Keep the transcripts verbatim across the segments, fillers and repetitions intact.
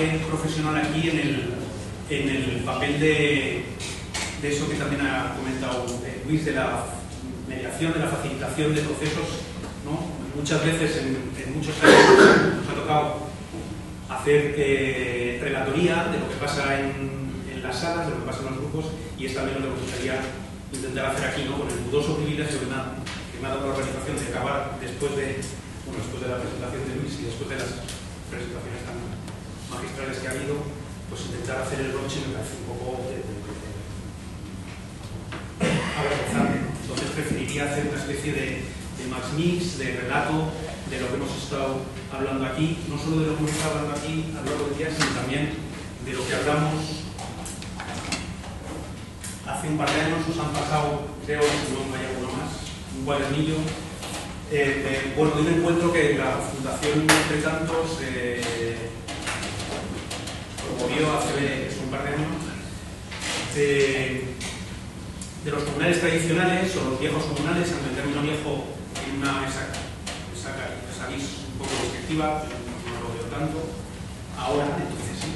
encaje profesional aquí en el, en el papel de, de eso que también ha comentado Luis, de la mediación, de la facilitación de procesos, ¿no? Muchas veces en, en muchos casos nos ha tocado hacer eh, relatoría de lo que pasa en, en las salas, de lo que pasa en los grupos, y es también lo que me gustaría intentar hacer aquí, ¿no? Con el dudoso privilegio que me ha, que me ha dado la organización de acabar después de, bueno, después de la presentación de Luis y después de las presentaciones tan magistrales que ha habido, pues intentar hacer el broche me parece un poco de, de, de, de avergonzante. Entonces preferiría hacer una especie de, de más mix, de relato de lo que hemos estado hablando aquí, no solo de lo que hemos estado hablando aquí a lo largo del día, sino también de lo que hablamos hace un par de años. Nos han pasado, creo, si no me haya uno más, un cuadernillo. Eh, eh, bueno, de un encuentro que la Fundación Entretantos eh, promovió hace un par de años, de, de los comunales tradicionales o los viejos comunales, aunque el término viejo tiene una exacta. Sabéis un poco descriptiva, no lo veo tanto ahora, entonces sí,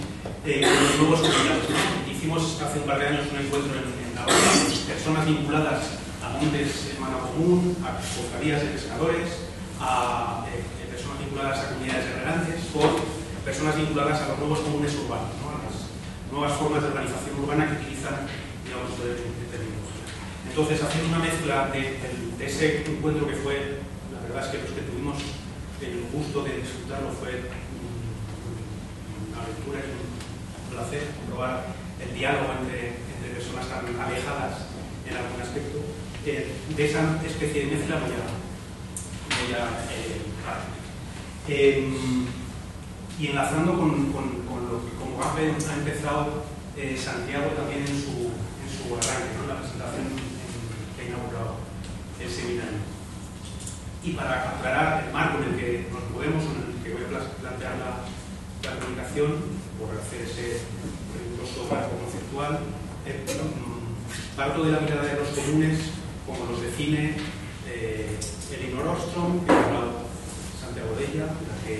eh, con los nuevos comunidades. Hicimos hace un par de años un encuentro en, en la obra, personas vinculadas a montes en mano común, a cofradías de pescadores, a eh, personas vinculadas a comunidades de regantes, o personas vinculadas a los nuevos comunes urbanos, ¿no? A las nuevas formas de organización urbana que utilizan, digamos, los derechos determinados. Entonces, haciendo una mezcla de, de, de ese encuentro que fue, la verdad es que los que tuvimos el gusto de disfrutarlo fue una aventura y un placer comprobar el diálogo entre, entre personas tan alejadas en algún aspecto. Eh, de esa especie de mezcla voy a, voy a eh, hablar. Eh, y enlazando con, con, con lo que como ha, ha empezado eh, Santiago también en su, en su arranque, ¿no? La presentación que ha inaugurado el seminario. Y para aclarar el marco en el que nos movemos, en el que voy a plantear la, la comunicación, por hacer ese riguroso marco conceptual, eh, parto de la mirada de los comunes, como los define eh, Elinor Ostrom, que ha hablado Santiago de ella, la, que,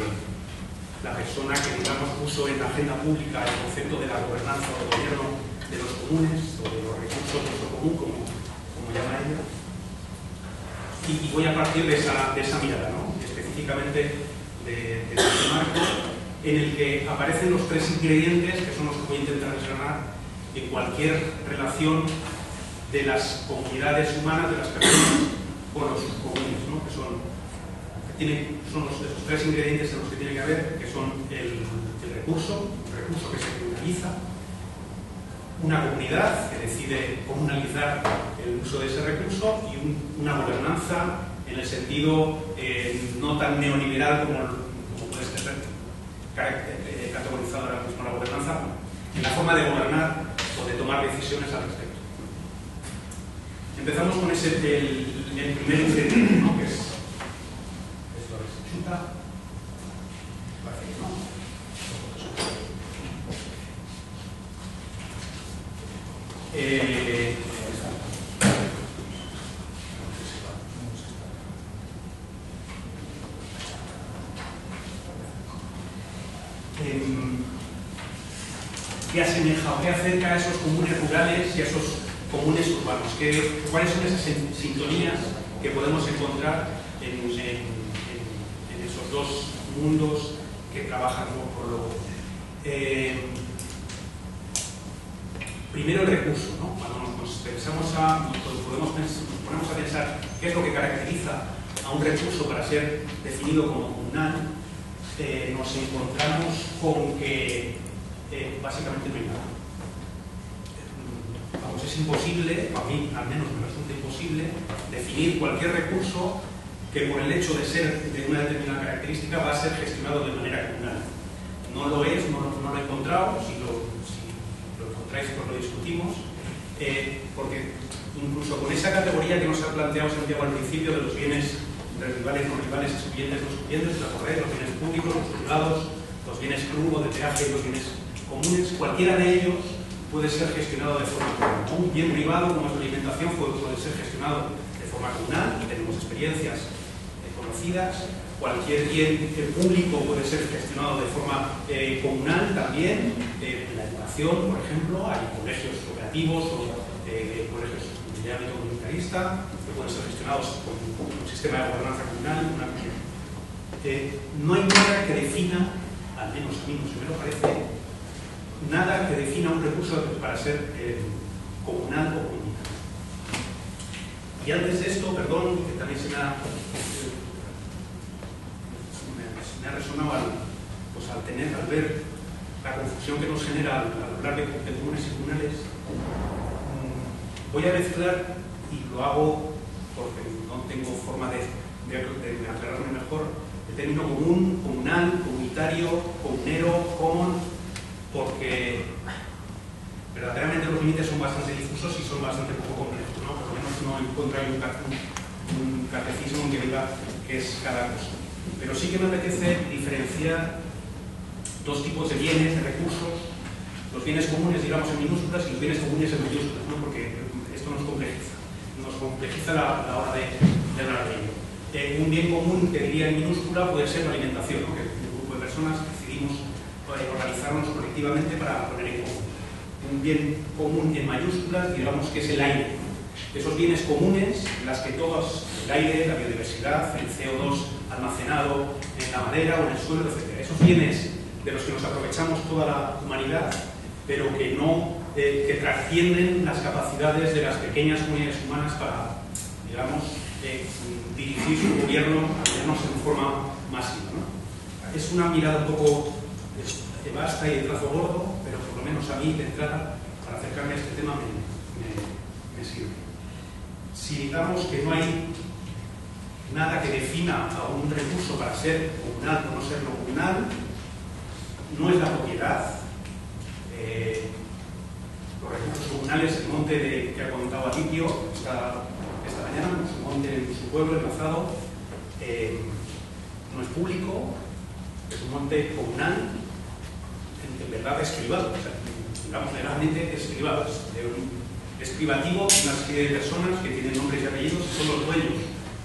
la persona que, digamos, puso en la agenda pública el concepto de la gobernanza o gobierno de los comunes, o de los recursos de nuestro común, como, como llama ella. Y voy a partir de esa, de esa mirada, ¿no? Específicamente de, de este marco, en el que aparecen los tres ingredientes que son los que voy a intentar desgranar en cualquier relación de las comunidades humanas, de las personas con los comunes, ¿no? Que son, que tienen, son los, esos tres ingredientes en los que tiene que haber, que son el, el recurso, el recurso que se comunaliza, una comunidad que decide comunalizar el uso de ese recurso, y un, una gobernanza en el sentido eh, no tan neoliberal como, como puede ser eh, categorizado ahora mismo la gobernanza, en la forma de gobernar o de tomar decisiones al respecto. Empezamos con ese, el, el primer ingrediente, ¿no? Que es, esto es chuta, parece que no. Eh, eh, ¿Qué asemeja o qué acerca a esos comunes rurales y a esos comunes urbanos? ¿Qué, ¿Cuáles son esas sintonías que podemos encontrar en, en, en, en esos dos mundos que trabajan por lo... Eh, Primero el recurso, ¿no? Cuando nos pensamos a, nos podemos pensar, nos ponemos a pensar qué es lo que caracteriza a un recurso para ser definido como comunal, eh, nos encontramos con que eh, básicamente no hay nada. Vamos, es imposible, para mí al menos me resulta imposible, definir cualquier recurso que por el hecho de ser de una determinada característica va a ser gestionado de manera comunal. No lo es, no, no lo he encontrado, si lo pues lo discutimos, eh, porque incluso con esa categoría que nos ha planteado Santiago al principio de los bienes residuales, no residuales, excluyentes, no excluyentes, la correa, los bienes públicos, los privados, los bienes club, de peaje y los bienes comunes, cualquiera de ellos puede ser gestionado de forma comunal. Un bien privado como es la alimentación puede ser gestionado de forma comunal, tenemos experiencias eh, conocidas, cualquier bien público puede ser gestionado de forma eh, comunal también, eh, en la educación, por ejemplo, hay colegios cooperativos o eh, colegios de ámbito comunitarista que pueden ser gestionados con un sistema de gobernanza comunal. Una, eh, no hay nada que defina, al menos a mí no se me lo parece, nada que defina un recurso para ser eh, comunal o comunitario. Y antes de esto, perdón, que también se me ha, me ha resonado al, pues al tener, al ver la confusión que nos genera al, al hablar de, de comunes y comunales, voy a mezclar, y lo hago porque no tengo forma de, de, de aclararme mejor, el término común, comunal, comunitario, comunero, común, porque verdaderamente los límites son bastante difusos y son bastante poco complejos, ¿no? Por lo menos no encuentro un, un catecismo que diga qué es cada cosa. Pero sí que me apetece diferenciar dos tipos de bienes, de recursos, los bienes comunes, digamos, en minúsculas, y los bienes comunes en mayúsculas, ¿no? Porque esto nos complejiza, nos complejiza la, la hora de, de hablar de ello. Eh, un bien común que diría en minúscula puede ser la alimentación, ¿no? Que un grupo de personas decidimos eh, organizarnos colectivamente para poner en común. Un bien común en mayúsculas, digamos que es el aire. Esos bienes comunes, las que todos, el aire, la biodiversidad, el C O dos almacenado en la madera o en el suelo, etcétera. Esos bienes de los que nos aprovechamos toda la humanidad, pero que no, eh, que trascienden las capacidades de las pequeñas comunidades humanas para, digamos, eh, dirigir su gobierno, digamos, en forma masiva, ¿no? Es una mirada un poco eh, vasta y de trazo gordo, pero por lo menos a mí de entrada, para acercarme a este tema me, me, me sirve. Si digamos que no hay nada que defina a un recurso para ser comunal o no ser no comunal, no es la propiedad. Eh, los recursos comunales, el monte de, que ha comentado Alipio esta, esta mañana, su monte en su pueblo enlazado, eh, no es público, es un monte comunal, en, en verdad es privado, o sea, digamos legalmente es privado, es privativo de una serie de personas que tienen nombres y apellidos y son los dueños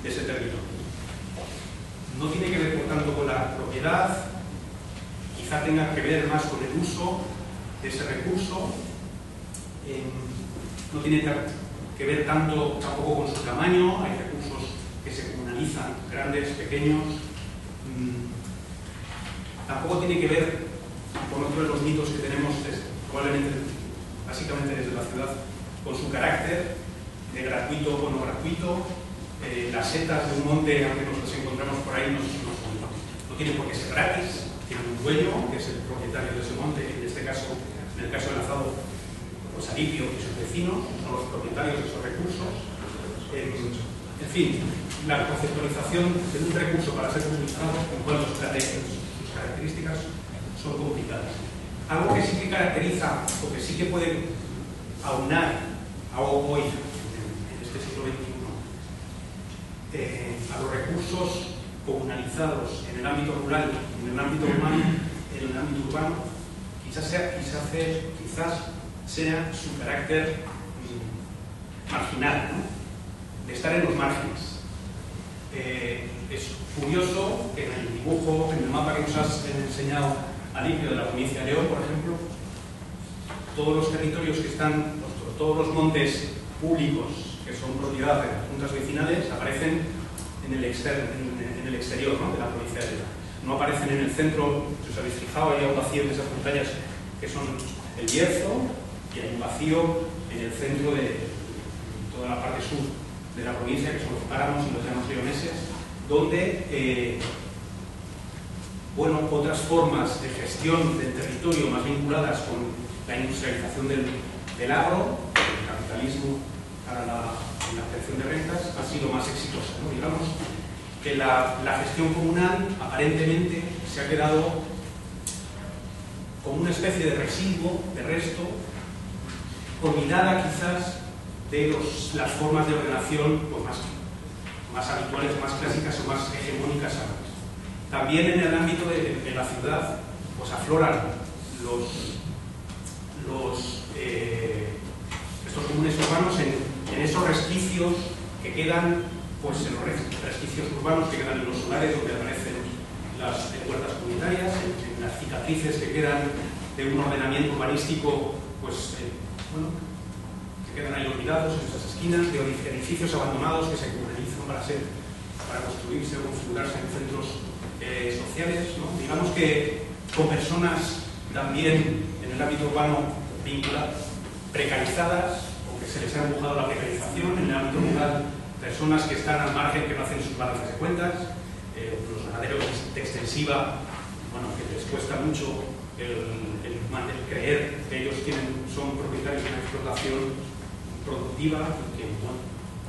de ese territorio. No tiene que ver, por tanto, con la propiedad, quizá tenga que ver más con el uso de ese recurso, eh, no tiene que ver tanto tampoco con su tamaño, hay recursos que se comunalizan, grandes, pequeños, mm, tampoco tiene que ver con otro de los mitos que tenemos desde, probablemente básicamente desde la ciudad, con su carácter de gratuito o no gratuito. Eh, las setas de un monte, aunque nos las encontramos por ahí, no, no, no tienen por qué ser gratis, tienen un dueño que es el propietario de ese monte, en este caso, en el caso enlazado, pues Alipio y sus vecinos son los propietarios de esos recursos. Eh, en fin, la conceptualización de un recurso para ser utilizado en cuanto a sus características son complicadas. Algo que sí que caracteriza o que sí que puede aunar a hoy, en este siglo veintiuno, Eh, a los recursos comunalizados en el ámbito rural, en el ámbito urbano, en el ámbito urbano, quizás sea, quizás sea, quizás sea su carácter mm, marginal, ¿no? De estar en los márgenes. Eh, es curioso que en el dibujo, en el mapa que nos has enseñado Alipio de la provincia de León, por ejemplo, todos los territorios que están, todos los montes públicos que son propiedad de las juntas vecinales, aparecen en el, exter en, en el exterior, ¿no? De la provincia de León. No aparecen en el centro, si os habéis fijado, hay un vacío en esas montañas que son el Bierzo, y hay un vacío en el centro de toda la parte sur de la provincia, que son los páramos y los llanos leoneses, donde eh, bueno, otras formas de gestión del territorio más vinculadas con la industrialización del, del agro, el capitalismo, para la, la obtención de rentas ha sido más exitosa, ¿no? Digamos que la, la gestión comunal aparentemente se ha quedado como una especie de residuo, de resto, olvidada quizás de los, las formas de ordenación pues más, más habituales, más clásicas o más hegemónicas antes. También en el ámbito de, de la ciudad pues afloran los, los eh, estos comunes urbanos en en esos resquicios que quedan pues en los resquicios urbanos que quedan en los solares donde aparecen las huertas comunitarias, en las cicatrices que quedan de un ordenamiento urbanístico, pues, eh, bueno, que quedan ahí olvidados en esas esquinas, de edificios abandonados que se comunalizan para ser, para construirse o configurarse en centros eh, sociales, ¿no? Digamos que con personas también en el ámbito urbano vinculadas, precarizadas, o que se les ha empujado la precarización, en el ámbito rural, personas que están al margen, que no hacen sus balances de cuentas, eh, los ganaderos de extensiva, bueno, que les cuesta mucho el, el, el creer que ellos tienen, son propietarios de una explotación productiva, que, bueno,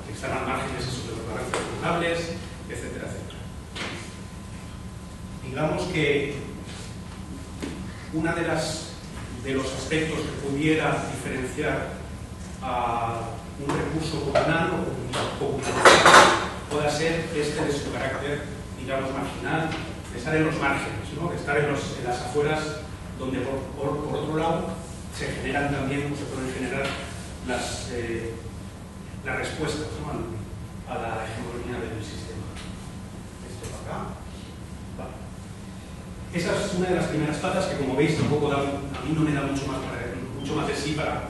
que están al margen de esos de los balances rentables, etcétera, etcétera. Digamos que una de las de los aspectos que pudiera diferenciar a un recurso comunal o comunitario pueda ser este de su carácter, digamos, marginal, de estar en los márgenes, ¿no? De estar en, los, en las afueras, donde por, por, por otro lado se generan también, se pueden generar las, eh, las respuestas, ¿no? A la hegemonía del sistema. Esto para acá. Esa es una de las primeras patas que, como veis, tampoco da, a mí no me da mucho más, para, mucho más de sí para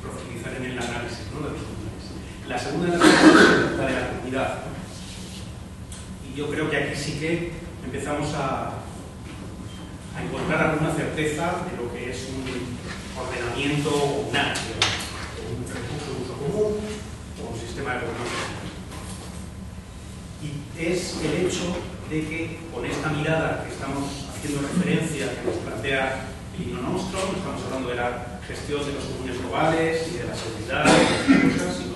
profundizar en el análisis, ¿no? De los comunales. La segunda de las patas es la de la comunidad. Y yo creo que aquí sí que empezamos a, a encontrar alguna certeza de lo que es un ordenamiento comunal, un recurso de uso común o un sistema de gobernanza. Y es el hecho de que con esta mirada que estamos haciendo referencia, que nos plantea Elinor Ostrom, no estamos hablando de la gestión de los comunes globales y de la seguridad, y de cosas, sino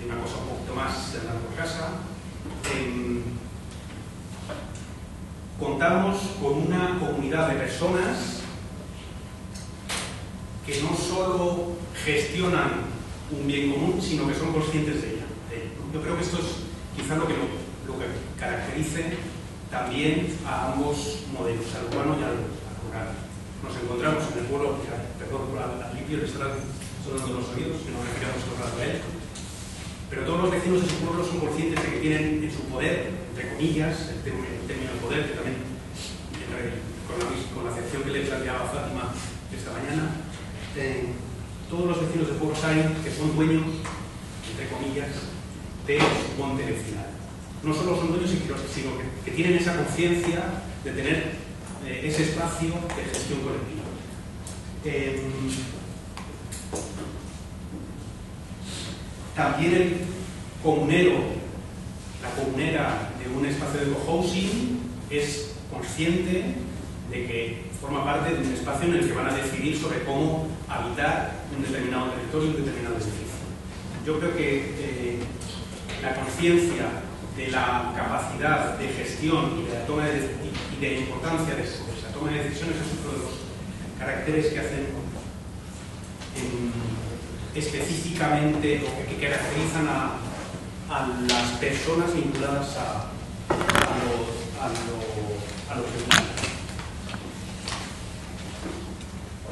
de una cosa un poquito más de la casa, eh, contamos con una comunidad de personas que no solo gestionan un bien común, sino que son conscientes de ella. De ella, ¿no? Yo creo que esto es quizá lo que, lo, lo que caracterice también a ambos modelos, al urbano y al rural. Nos encontramos en el pueblo, perdón por Alipio, le están sonando los oídos, que nos retiramos todo el rato a él, pero todos los vecinos de su pueblo son conscientes de que tienen en su poder, entre comillas, el término de poder, que también con la, con la acepción que le planteaba Fátima esta mañana, eh, todos los vecinos de pueblo saben que son dueños, entre comillas, de su monte vecinal. No solo son dueños, sino que, que tienen esa conciencia de tener eh, ese espacio de gestión colectiva. Eh, también el comunero, la comunera de un espacio de cohousing es consciente de que forma parte de un espacio en el que van a decidir sobre cómo habitar un determinado territorio, un determinado edificio. Yo creo que eh, la conciencia de la capacidad de gestión y de la toma de, y de la importancia de la toma de decisiones es uno de los caracteres que hacen en, específicamente o que, que caracterizan a, a las personas vinculadas a, a los a lo, a lo comuneros.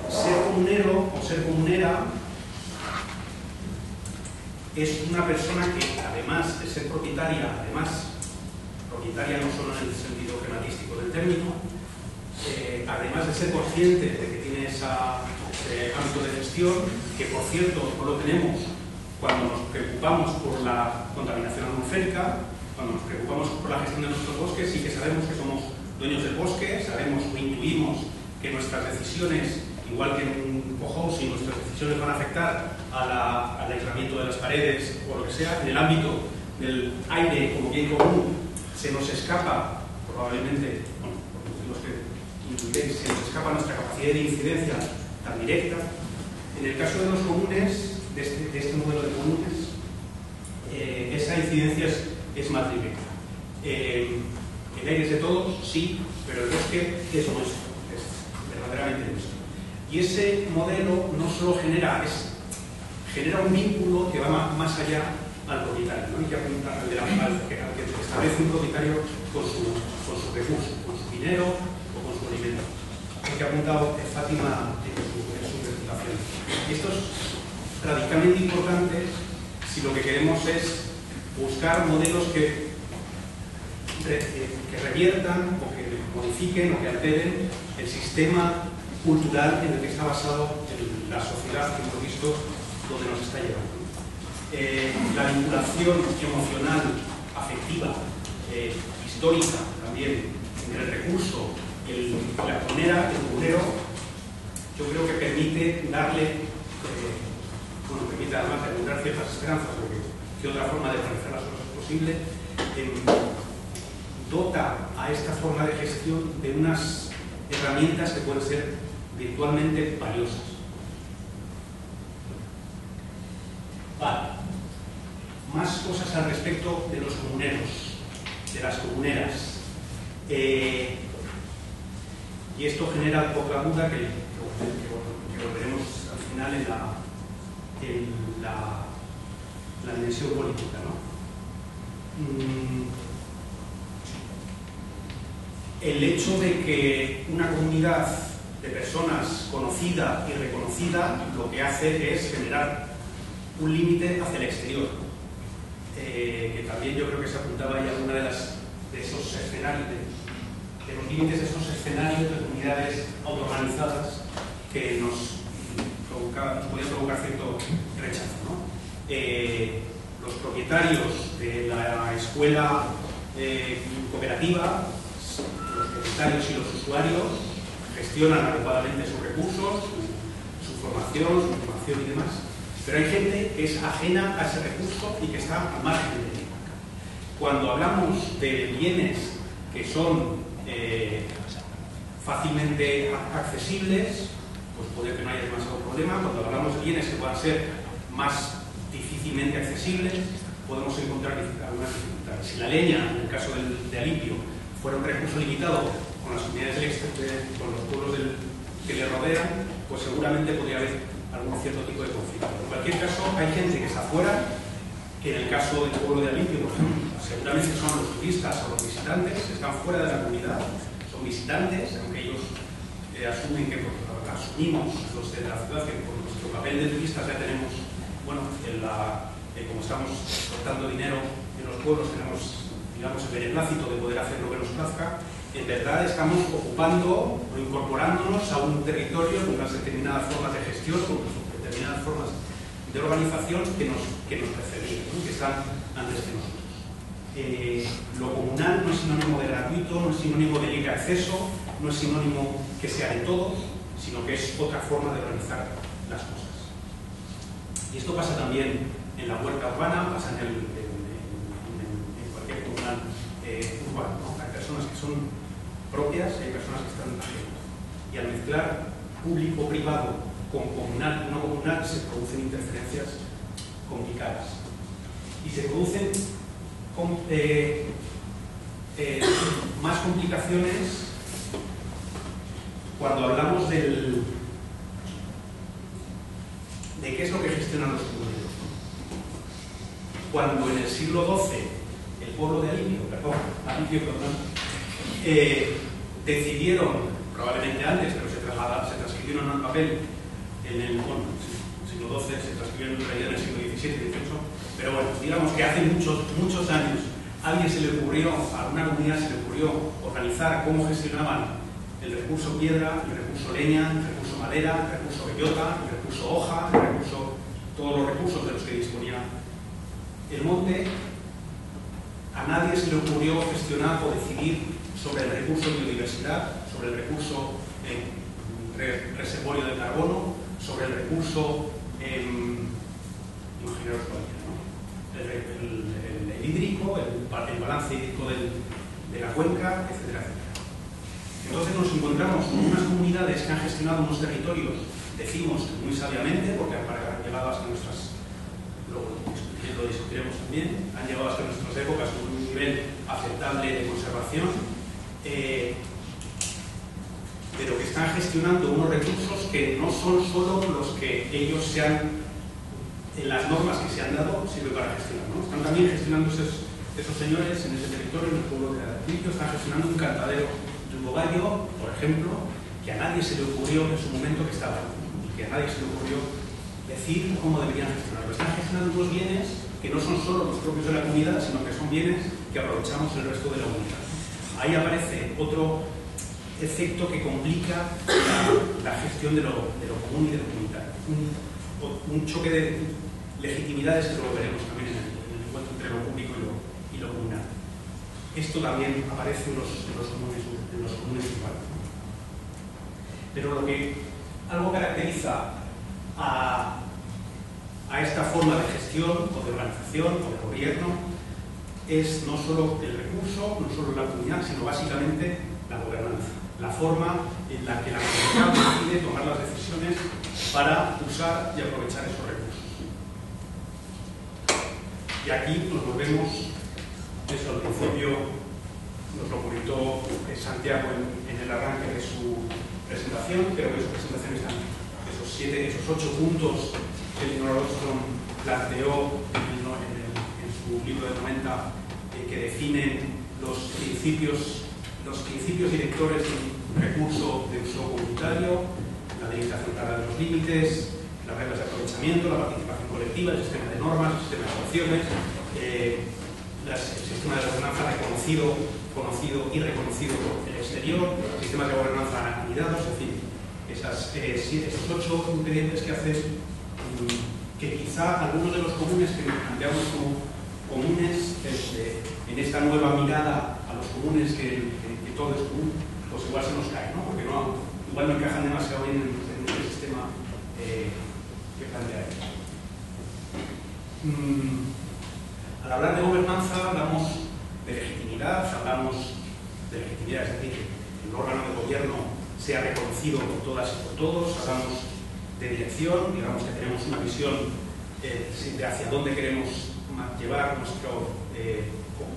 Ser comunero o ser comunera es una persona que, además de ser propietaria, además, propietaria no solo en el sentido pragmático del término, eh, además de ser consciente de que tiene ese eh, ámbito de gestión, que por cierto no lo tenemos cuando nos preocupamos por la contaminación atmosférica, cuando nos preocupamos por la gestión de nuestros bosques, sí que sabemos que somos dueños del bosque, sabemos o intuimos que nuestras decisiones, igual que en un cohousing, nuestras decisiones van a afectar a la, al aislamiento de las paredes o lo que sea. En el ámbito del aire como bien común se nos escapa, probablemente, bueno, los que incluiréis, se nos escapa nuestra capacidad de incidencia tan directa. En el caso de los comunes, de este, de este modelo de comunes, eh, esa incidencia es, es más directa. Eh, el aire es de todos, sí, pero el bosque es nuestro, es verdaderamente nuestro. Y ese modelo no solo genera, es, genera un vínculo que va más allá al propietario, ¿no? Hay que apuntar al, al, al que establece un propietario con su, con su recurso, con su dinero o con su alimento. Hay que apuntado Fátima en su, en su presentación. Y esto es radicalmente importante si lo que queremos es buscar modelos que, que reviertan o que modifiquen o que alteren el sistema cultural en el que está basado en la sociedad que hemos visto donde nos está llevando. Eh, la vinculación emocional, afectiva, eh, histórica también, entre el recurso y el, la moneda, el burero, yo creo que permite darle, eh, bueno, permite además asegurar ciertas esperanzas, porque qué otra forma de realizar las cosas es posible, eh, dota a esta forma de gestión de unas herramientas que pueden ser virtualmente valiosas. Vale. Más cosas al respecto de los comuneros, de las comuneras. Eh, y esto genera poca duda que, que, que, que lo veremos al final en la, en la, la dimensión política, ¿no? Mm. El hecho de que una comunidad de personas conocida y reconocida lo que hace es generar un límite hacia el exterior, eh, que también yo creo que se apuntaba ya en una de las de esos escenarios, de, de los límites de esos escenarios de comunidades autoorganizadas que nos, provoca, nos podía provocar cierto rechazo, ¿no? Eh, los propietarios de la escuela eh, cooperativa, los propietarios y los usuarios gestionan adecuadamente sus recursos, su, su formación, su formación y demás. Pero hay gente que es ajena a ese recurso y que está al margen de él. Cuando hablamos de bienes que son eh, fácilmente accesibles, pues puede que no haya demasiado problema. Cuando hablamos de bienes que puedan ser más difícilmente accesibles, podemos encontrar algunas dificultades. Si la leña, en el caso del, de Alipio, fuera un recurso limitado con las comunidades del exterior, con los pueblos del, que le rodean, pues seguramente podría haber algún cierto tipo de conflicto. En cualquier caso, hay gente que está fuera, que en el caso del pueblo de Alipio, por ejemplo, seguramente son los turistas o los visitantes, que están fuera de la comunidad, son visitantes, aunque ellos eh, asumen que pues, asumimos los de la ciudad que por nuestro papel de turistas ya tenemos, bueno, en la, eh, como estamos soltando dinero en los pueblos, tenemos, digamos, el beneplácito de poder hacer lo que nos plazca. En verdad estamos ocupando o incorporándonos a un territorio con unas determinadas formas de gestión, con unas determinadas formas de organización que nos, que nos precedían, ¿no? Que están antes de nosotros. Eh, lo comunal no es sinónimo de gratuito, no es sinónimo de libre acceso, no es sinónimo que sea de todos, sino que es otra forma de organizar las cosas. Y esto pasa también en la huerta urbana, pasa en el Eh, urbano, ¿no? Hay personas que son propias y hay personas que están ajenas. Y al mezclar público-privado con comunal no comunal se producen interferencias complicadas. Y se producen con, eh, eh, más complicaciones cuando hablamos del, de qué es lo que gestionan los comuneros, ¿no? Cuando en el siglo doce el pueblo de Alipio, perdón, Alipio, perdón, eh, decidieron, probablemente antes, pero se, traslada, se transcribieron en papel en el, bueno, el siglo doce, se transcribieron en realidad en el siglo diecisiete, dieciocho, pero bueno, digamos que hace muchos, muchos años a alguien se le ocurrió, a una comunidad se le ocurrió organizar cómo gestionaban el recurso piedra, el recurso leña, el recurso madera, el recurso bellota, el recurso hoja, el recurso, todos los recursos de los que disponía el monte. A nadie se le ocurrió gestionar o decidir sobre el recurso de biodiversidad, sobre el recurso eh, reservorio de carbono, sobre el recurso, eh, imaginaros cualquiera, ¿no? el, el, el, el hídrico, el, el balance hídrico del, de la cuenca, etcétera, etcétera. Entonces nos encontramos con unas comunidades que han gestionado unos territorios, decimos muy sabiamente, porque han llegado hasta nuestras... lo discutiremos también, han llevado hasta nuestras épocas un nivel aceptable de conservación, eh, pero que están gestionando unos recursos que no son solo los que ellos se han, en las normas que se han dado, sirve para gestionar, ¿no? Están también gestionando esos, esos señores en ese territorio, en el pueblo de Alipio, están gestionando un cantadero de un bogallo, por ejemplo, que a nadie se le ocurrió en su momento que estaba, que a nadie se le ocurrió decir cómo deberían gestionarlo. Están gestionando unos bienes que no son solo los propios de la comunidad, sino que son bienes que aprovechamos el resto de la comunidad. Ahí aparece otro efecto que complica la, la gestión de lo, de lo común y de lo comunitario. Un, un choque de legitimidades que lo veremos también en el, en el encuentro entre lo público y lo, y lo comunal. Esto también aparece en los, en los comunes, en los comunes urbanos. Pero lo que algo caracteriza a, a esta forma de gestión o de organización o de gobierno es no solo el recurso, no solo la comunidad, sino básicamente la gobernanza, la forma en la que la comunidad decide tomar las decisiones para usar y aprovechar esos recursos. Y aquí nos volvemos, eso al principio nos lo comentó Santiago en, en el arranque de su presentación, creo que su presentación está en esos siete, esos ocho puntos que Elinor Ostrom planteó en, en, el, en su libro de noventa, eh, que definen los principios, los principios directores de un recurso de uso comunitario, la delimitación clara de los límites, las reglas de aprovechamiento, la participación colectiva, el sistema de normas, el sistema de sanciones, eh, las, el sistema de ordenanza reconocido, conocido y reconocido por el exterior, sistemas de gobernanza unidades, en fin, esas, eh, siete, esos ocho ingredientes que hacen um, que quizá algunos de los comunes que nos planteamos como comunes, este, en esta nueva mirada a los comunes que, que, que todo es común, pues igual se nos cae, ¿no? Porque no, igual no encajan demasiado bien en, en el sistema eh, que planteamos. Mm, al hablar de gobernanza hablamos de legitimidad, hablamos de legitimidad, es decir, que el órgano de gobierno sea reconocido por todas y por todos, hablamos de dirección, digamos que tenemos una visión eh, de hacia dónde queremos llevar nuestro, eh,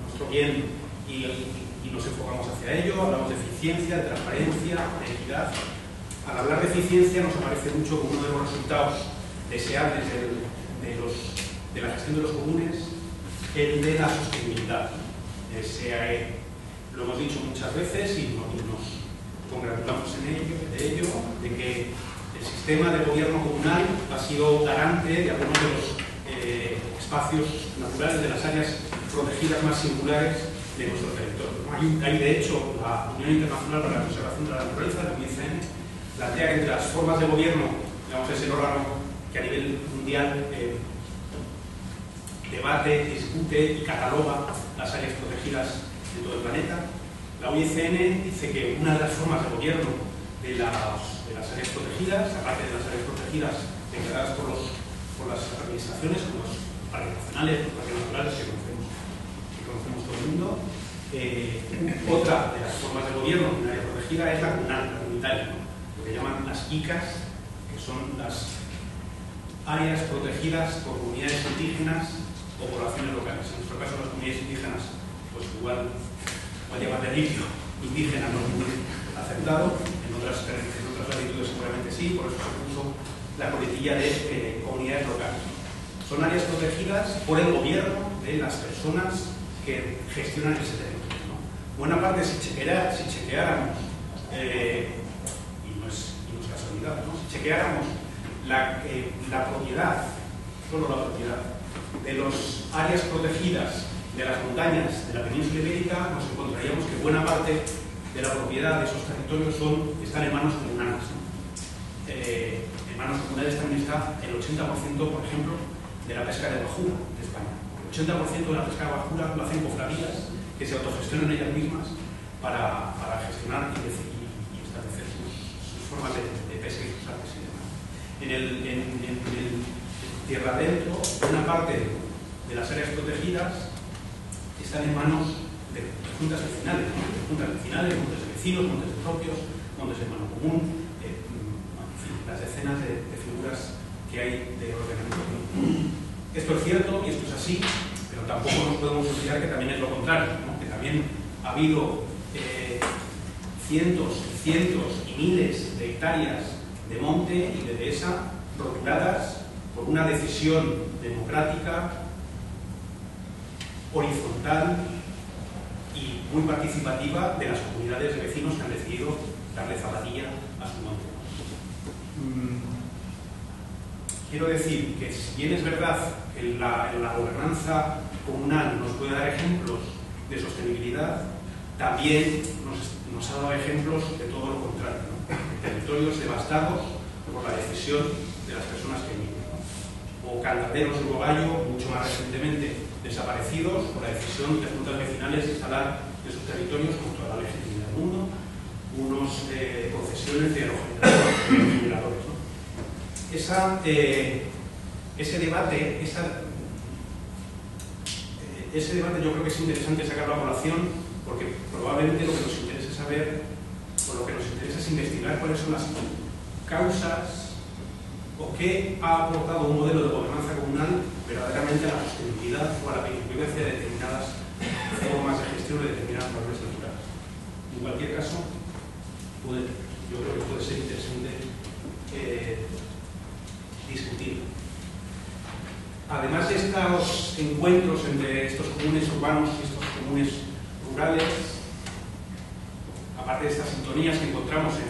nuestro bien y, y, y nos enfocamos hacia ello, hablamos de eficiencia, de transparencia, de equidad. Al hablar de eficiencia nos aparece mucho como uno de los resultados deseables de, de, los, de la gestión de los comunes, el de la sostenibilidad. Eh, lo hemos dicho muchas veces y nos, nos congratulamos en ello, de ello, de que el sistema de gobierno comunal ha sido garante de algunos de los eh, espacios naturales, de las áreas protegidas más singulares de nuestro territorio. Hay, hay de hecho la Unión Internacional para la Conservación de la Naturaleza, la U I C N, plantea que entre las formas de gobierno, digamos, es el órgano que a nivel mundial eh, debate, discute y cataloga las áreas protegidas de todo el planeta. La U I C N dice que una de las formas de gobierno de las, de las áreas protegidas, aparte de las áreas protegidas declaradas por, los, por las administraciones, como los parques nacionales, los parques naturales que conocemos, que conocemos todo el mundo, eh, otra de las formas de gobierno de una área protegida es la comunal, la comunitaria, lo que llaman las I C A s, que son las áreas protegidas por comunidades indígenas o poblaciones locales. En nuestro caso, las comunidades indígenas, pues igual, igual llevan de Alipio, indígena no muy aceptado, en otras, en otras latitudes seguramente sí, por eso se puso la coletilla de eh, comunidades locales. Son áreas protegidas por el gobierno de las personas que gestionan ese territorio, ¿no? Buena parte, si, chequera, si chequeáramos, eh, y, no es, y no es casualidad, ¿no? Si chequeáramos la, eh, la propiedad, solo la propiedad, de las áreas protegidas de las montañas de la península ibérica, nos encontraríamos que buena parte de la propiedad de esos territorios son, están en manos comunales, ¿no? Eh, en manos comunales también está el ochenta por ciento, por ejemplo, de la pesca de bajura de España. El ochenta por ciento de la pesca de bajura lo hacen cofradías que se autogestionan ellas mismas para, para gestionar y, y, y establecer sus, sus formas de, de pesca y sus artes y demás. En el, en, en, en el tierra adentro, una parte de las áreas protegidas están en manos de juntas vecinales, de juntas vecinales, juntas de vecinos, juntas de propios, juntas de mano común, eh, en fin, las decenas de, de figuras que hay de ordenamiento. Esto es cierto y esto es así, pero tampoco nos podemos olvidar que también es lo contrario, ¿no? Que también ha habido eh, cientos, cientos y miles de hectáreas de monte y de dehesa roturadas por una decisión democrática, horizontal y muy participativa de las comunidades de vecinos que han decidido darle zapatilla a su monte. Quiero decir que si bien es verdad que la, la gobernanza comunal nos puede dar ejemplos de sostenibilidad, también nos, nos ha dado ejemplos de todo lo contrario, ¿no? Territorios devastados por la decisión de las personas que viven, ¿no? O Caldaderos y Bugallo, mucho más recientemente, desaparecidos por la decisión de juntas vecinales de instalar en sus territorios con toda la legitimidad del mundo unos eh, concesiones de aerogeneradores, ¿no? Esa, eh, ese debate esa, eh, ese debate yo creo que es interesante sacarlo a colación, porque probablemente lo que nos interesa saber, o lo que nos interesa es investigar cuáles son las causas o qué ha aportado un modelo de gobernanza comunal verdaderamente a la sostenibilidad o a la pervivencia de determinadas formas de gestión de determinadas valores naturales. En cualquier caso, puede, yo creo que puede ser interesante eh, discutir. Además de estos encuentros entre estos comunes urbanos y estos comunes rurales, aparte de estas sintonías que encontramos en,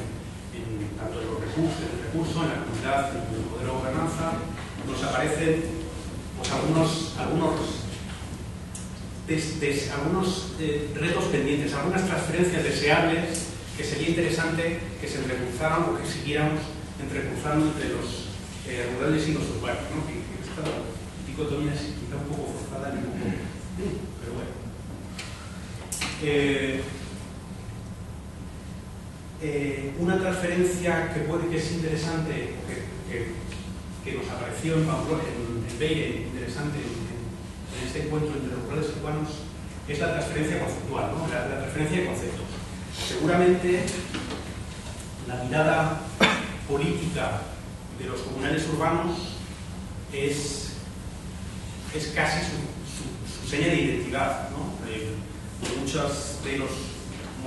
en tanto en los recursos, en el recurso, en la comunidad, en el modelo de gobernanza, nos aparecen pues, algunos, algunos, des, des, algunos eh, retos pendientes, algunas transferencias deseables que sería interesante que se entrecruzaran o que siguiéramos entrecruzando entre los eh, rurales y los urbanos, ¿no? Que, que esta dicotomía es quizá un poco forzada en el mundo, pero bueno. Eh, eh, una transferencia que puede que es interesante, que, que, que nos apareció en Pamplona, en, en Beire, interesante en, en este encuentro entre los rurales urbanos, es la transferencia conceptual, ¿no? la, la transferencia de conceptos. Seguramente la mirada política de los comunales urbanos es, es casi su, su, su seña de identidad, ¿no? Eh, muchos de los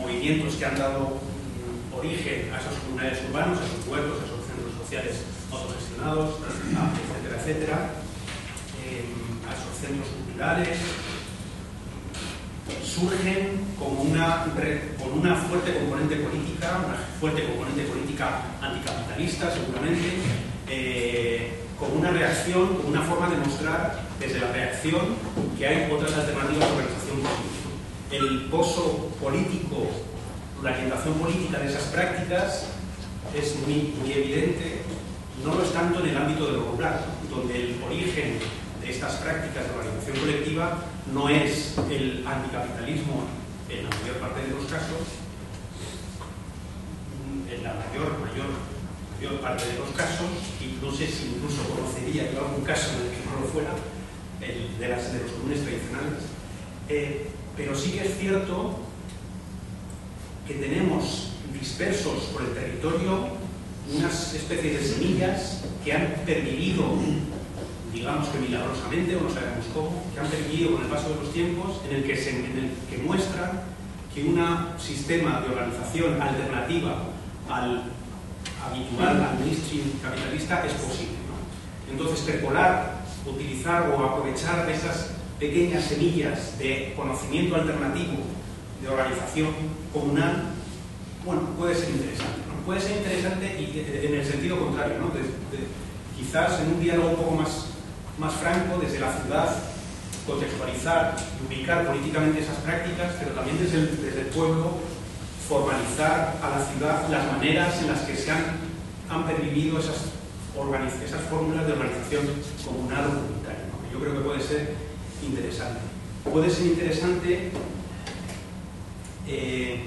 movimientos que han dado origen a esos comunidades urbanos, a esos pueblos, a esos centros sociales autogestionados, etcétera, etcétera, eh, a esos centros culturales, surgen con una, con una fuerte componente política, una fuerte componente política anticapitalista seguramente, eh, con una reacción, con una forma de mostrar desde la reacción que hay otras alternativas de organización política. El pozo político, la orientación política de esas prácticas es muy, muy evidente, no lo es tanto en el ámbito de lo rural, donde el origen de estas prácticas de organización colectiva no es el anticapitalismo en la mayor parte de los casos, en la mayor, mayor, mayor parte de los casos, y no sé si incluso conocería yo algún caso en el que no lo fuera, el de, las, de los comunes tradicionales. Eh, Pero sí que es cierto que tenemos dispersos por el territorio unas especies de semillas que han pervivido, digamos que milagrosamente, o no sabemos cómo, que han pervivido con el paso de los tiempos, en el que, se, en el que muestran que un sistema de organización alternativa al habitual, al mainstream capitalista, es posible, ¿no? Entonces, percolar, utilizar o aprovechar esas pequeñas semillas de conocimiento alternativo de organización comunal, bueno, puede ser interesante, ¿no? Puede ser interesante y en el sentido contrario, ¿no? De, de, quizás en un diálogo un poco más, más franco desde la ciudad, contextualizar y ubicar políticamente esas prácticas, pero también desde el, desde el pueblo formalizar a la ciudad las maneras en las que se han, han pervivido esas, esas fórmulas de organización comunal o comunitaria, ¿no? Yo creo que puede ser interesante. Puede ser interesante eh,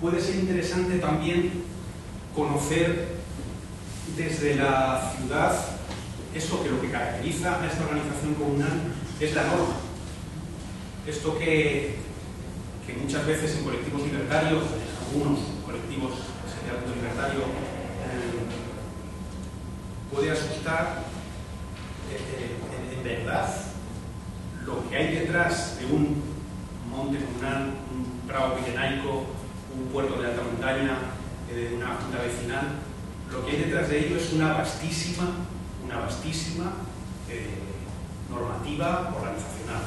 puede ser interesante también conocer desde la ciudad eso que lo que caracteriza a esta organización comunal es la norma. Esto que, que muchas veces en colectivos libertarios, en algunos colectivos de libertario, eh, puede asustar eh, eh, en verdad lo que hay detrás de un monte comunal, un prado pirenaico, un puerto de alta montaña, eh, una junta vecinal. Lo que hay detrás de ello es una vastísima, una vastísima eh, normativa organizacional,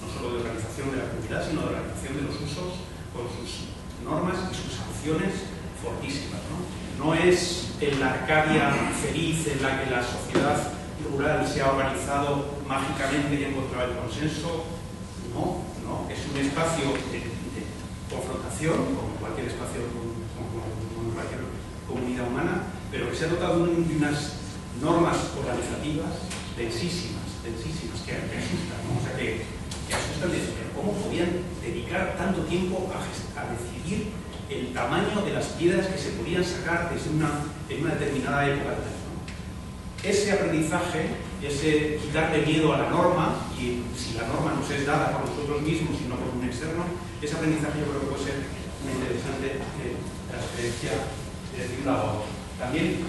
no solo de organización de la comunidad, sino de organización de los usos, con sus normas y sus sanciones fortísimas, ¿no? No es en la Arcadia feliz en la que la sociedad rural se ha organizado mágicamente y ha encontrado el consenso, no, no, es un espacio de, de confrontación, como cualquier espacio, como cualquier comunidad humana, pero que se ha dotado de unas normas organizativas densísimas, densísimas, que, que asustan, ¿no? O sea, que, que asustan de eso, pero ¿cómo podían dedicar tanto tiempo a, a decidir el tamaño de las piedras que se podían sacar desde una, en una determinada época? ¿No? Ese aprendizaje, ese quitarle miedo a la norma, y si la norma nos es dada por nosotros mismos y no por un externo, ese aprendizaje yo creo que puede ser una interesante eh, transferencia de un lado a otro. También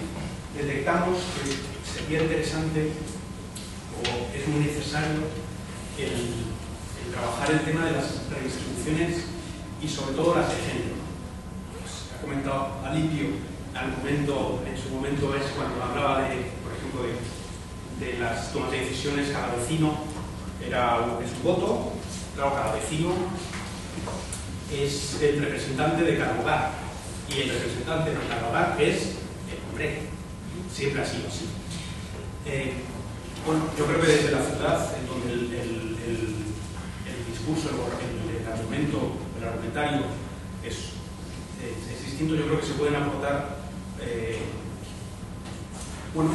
detectamos que sería interesante o es muy necesario el, el trabajar el tema de las redistribuciones y sobre todo las de género. Pues, ha comentado Alipio al momento, en su momento es cuando hablaba de, por ejemplo, de, de las tomas de decisiones, cada vecino era uno de su voto, claro, cada vecino es el representante de cada hogar y el representante de cada hogar es el hombre, siempre ha sido así. Eh, Bueno, yo creo que desde la ciudad, en donde el, el, el, el discurso, el, el argumento, el argumentario es, es, es distinto, yo creo que se pueden aportar eh, unos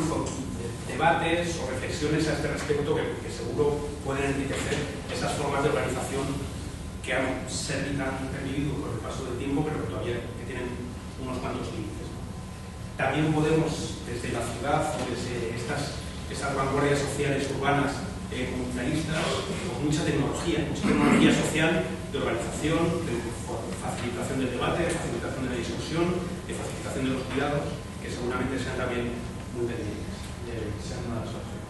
debates o reflexiones a este respecto que, que seguro pueden enriquecer esas formas de organización que han servido con el paso del tiempo, pero que todavía que tienen unos cuantos límites. También podemos, desde la ciudad o desde estas esas vanguardias sociales urbanas eh, comunitaristas, con mucha tecnología, mucha tecnología social de organización, de facilitación del debate, de facilitación de la discusión, de facilitación de los cuidados, que seguramente sean también muy pendientes, eh, sean una de las opciones.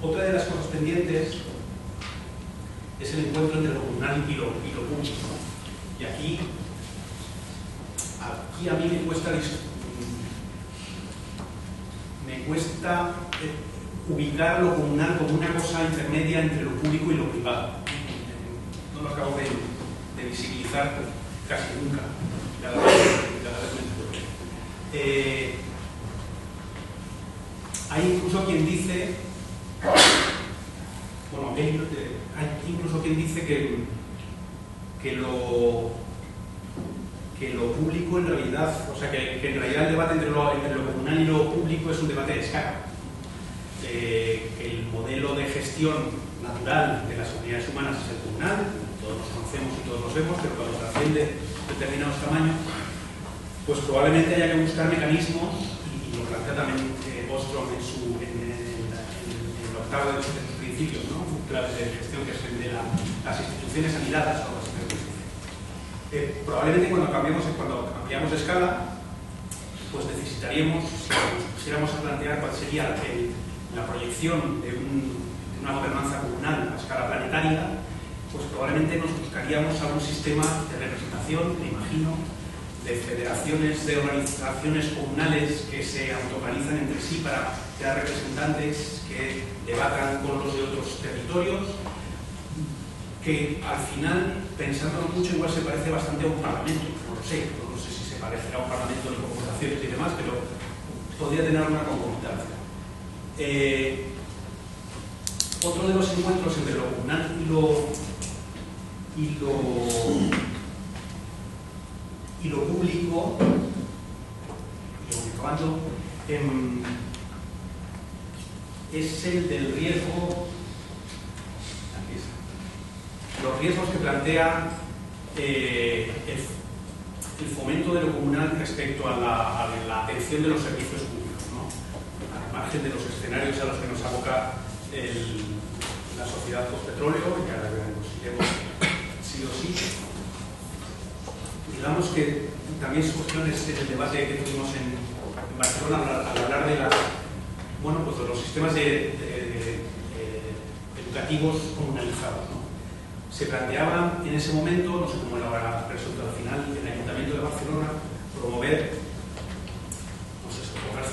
Otra de las cosas pendientes es el encuentro entre lo comunal y lo, y lo público. Y aquí, aquí a mí me cuesta discutir. Me cuesta eh, ubicar lo comunal como una cosa intermedia entre lo público y lo privado. No lo acabo de, de visibilizar casi nunca. Cada vez, cada vez menos. Eh, hay incluso quien dice, bueno, hay, hay incluso quien dice que, que lo que lo público en realidad, o sea, que, que en realidad el debate entre lo, entre lo comunal y lo público es un debate de escala. Eh, el modelo de gestión natural de las comunidades humanas es el comunal, todos nos conocemos y todos los vemos, pero cuando trasciende determinados tamaños, pues probablemente haya que buscar mecanismos, y, y lo plantea también eh, Ostrom en, su, en, en, en el octavo de sus principios, ¿no? Claves de gestión, que es el de la, las instituciones anidadas, ¿no? Eh, probablemente cuando cambiamos, cuando cambiamos de escala, pues necesitaríamos, si nos pusiéramos a plantear cuál sería el, la proyección de, un, de una gobernanza comunal a escala planetaria, pues probablemente nos buscaríamos algún sistema de representación, me imagino, de federaciones, de organizaciones comunales que se autoorganizan entre sí para crear representantes que debatan con los de otros territorios, que al final, pensándolo mucho, igual se parece bastante a un parlamento, no lo sé, no sé si se parecerá a un parlamento de conversaciones y demás, pero podría tener una concomitancia. Eh, otro de los encuentros entre lo comunal y lo, y lo, y lo público, y acabando, eh, es el del riesgo. Los riesgos que plantea eh, el, el fomento de lo comunal respecto a la, a la atención de los servicios públicos, ¿no? Al margen de los escenarios a los que nos aboca el, la sociedad post-petróleo, que ahora veremos sí o sí. Digamos que también su cuestión es el debate que tuvimos en, en Barcelona al hablar de, las, bueno, pues de los sistemas de, de, de, de educativos comunalizados, ¿no? Se planteaba en ese momento, no sé cómo era ahora resultado al final, en el Ayuntamiento de Barcelona, promover no sé,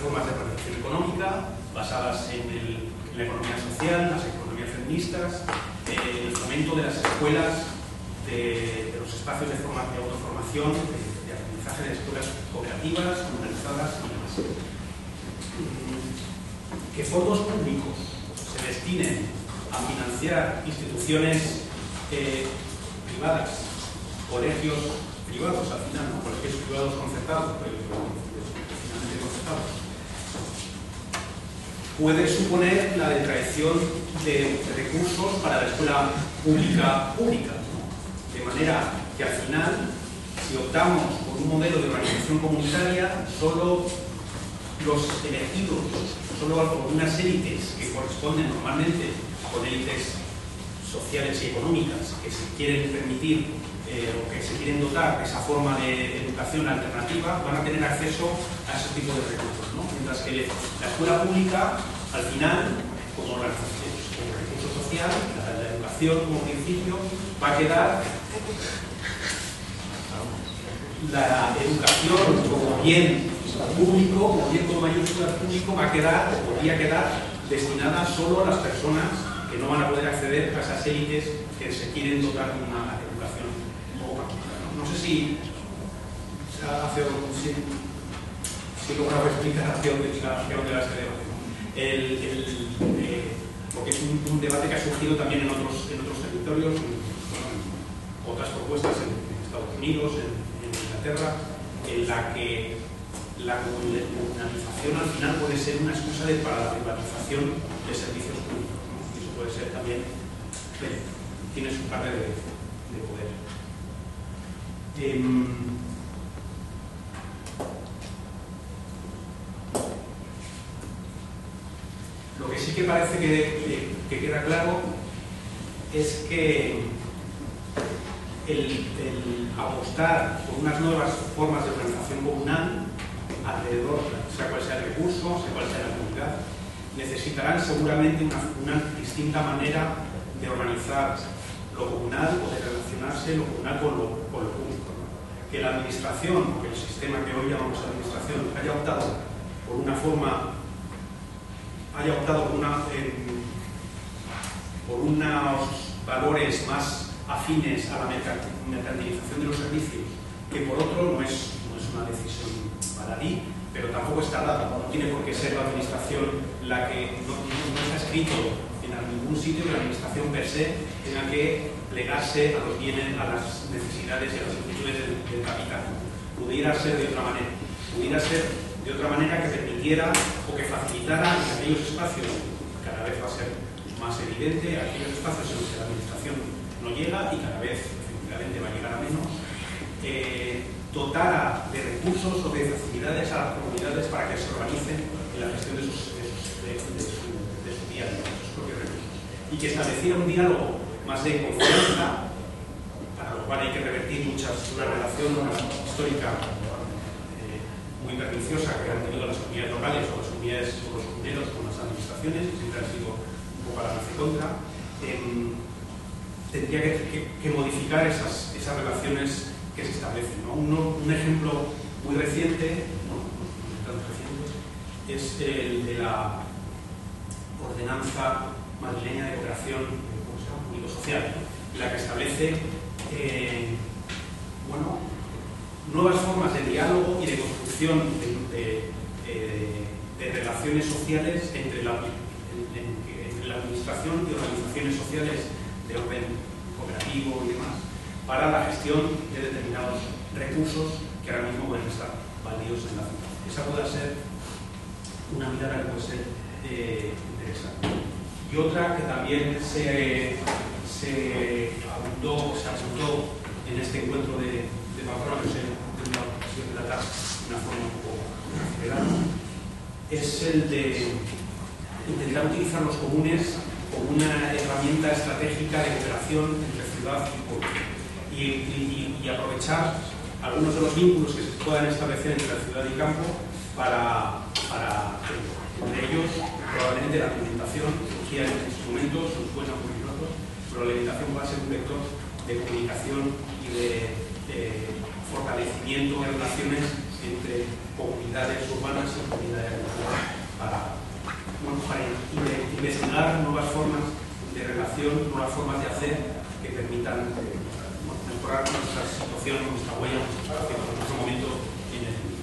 formas de planificación económica basadas en, el, en la economía social, las economías feministas, eh, el fomento de las escuelas, de, de los espacios de, forma, de autoformación, de, de porcentaje de estructuras cooperativas, organizadas y demás. Que fondos públicos se destinen a financiar instituciones eh, privadas, colegios privados al final, no colegios privados concertados, pero finalmente concertados, puede suponer la detracción de recursos para la escuela pública pública, ¿no? De manera que al final, si optamos por un modelo de organización comunitaria, solo los elegidos, solo algunas élites que corresponden normalmente con élites sociales y económicas que se quieren permitir eh, o que se quieren dotar de esa forma de educación alternativa, van a tener acceso a ese tipo de recursos, ¿no? Mientras que la escuela pública, al final, como recurso social, la, la educación como principio, va a quedar la educación como bien público, como bien con mayúsculas público, va a quedar o podría quedar destinada solo a las personas que no van a poder acceder a esas élites que se quieren dotar de una educación poco particular, ¿no? No sé si hace un sí, sí lograba explicar hacia dónde va este debate, el, el, eh, porque es un, un debate que ha surgido también en otros, en otros territorios, en, en otras propuestas en, en Estados Unidos, en, en Inglaterra, en la que la comunalización al final puede ser una excusa de, para la privatización de servicios públicos, ¿no? Eso puede ser también, eh, tiene su parte de, de poder. Eh, lo que sí que parece que, eh, que queda claro es que el, el apostar por unas nuevas formas de organización comunal alrededor, sea cual sea el recurso, sea cual sea la comunidad, necesitarán seguramente una, una distinta manera de organizar lo comunal o de relacionarse lo comunal con lo, con lo público, ¿no? Que la administración, que el sistema que hoy llamamos administración, haya optado por una forma, haya optado por, una, eh, por unos valores más afines a la mercantilización de los servicios, que por otro no es, no es una decisión baladí, pero tampoco está dada, no tiene por qué ser la administración la que no, no está escrito en ningún sitio que la administración per se tenga que plegarse a los bienes, a las necesidades y a las actitudes del, del capital. Pudiera ser de otra manera, pudiera ser de otra manera que permitiera o que facilitara en aquellos espacios, cada vez va a ser más evidente, aquellos espacios en los que la administración no llega y cada vez efectivamente va a llegar a menos, eh, dotara de recursos o de facilidades a las comunidades para que se organicen en la gestión de sus, de sus, de, de su, de su día a día, de sus propios recursos. Y que estableciera un diálogo más de confianza, para lo cual hay que revertir muchas, una relación una histórica eh, muy perniciosa que han tenido las comunidades locales o las comunidades o los comuneros con las administraciones, que siempre han sido un poco a la nace contra. Eh, tendría que, que, que modificar esas, esas relaciones que se establecen, ¿no? Uno, un ejemplo muy reciente, no, no tan reciente, es el de la Ordenanza Madrileña de Cooperación Público Social, ¿no? La que establece eh, bueno, nuevas formas de diálogo y de construcción de, de, de, de relaciones sociales entre la, en, en, entre la administración y organizaciones sociales de orden cooperativo y demás, para la gestión de determinados recursos que ahora mismo pueden estar validos en la ciudad. Esa puede ser una mirada que puede ser eh, interesante. Y otra que también se, se abundó, se abundó en este encuentro de, de Pamplona, que se trata de una forma un poco general, es el de intentar utilizar los comunes como una herramienta estratégica de cooperación entre ciudad y pueblo. Y, y, y aprovechar algunos de los vínculos que se puedan establecer entre la ciudad y campo para, para entre ellos, probablemente la alimentación, surgía de los instrumentos, sus buenos movimientos, pero la alimentación va a ser un vector de comunicación y de, de fortalecimiento de relaciones entre comunidades urbanas y comunidades rurales para, bueno, para investigar nuevas formas de relación, nuevas formas de hacer que permitan. Eh, mejorar nuestra situación, nuestra huella, nuestro momento en el